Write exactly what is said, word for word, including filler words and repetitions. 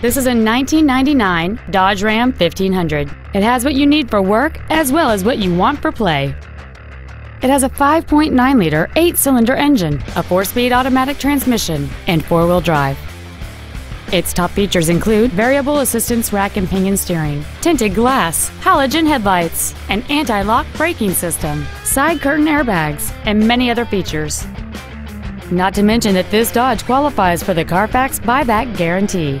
This is a nineteen ninety-nine Dodge Ram fifteen hundred. It has what you need for work as well as what you want for play. It has a five point nine liter eight cylinder engine, a four speed automatic transmission, and four wheel drive. Its top features include variable assistance rack and pinion steering, tinted glass, halogen headlights, an anti-lock braking system, side curtain airbags, and many other features. Not to mention that this Dodge qualifies for the Carfax buyback guarantee.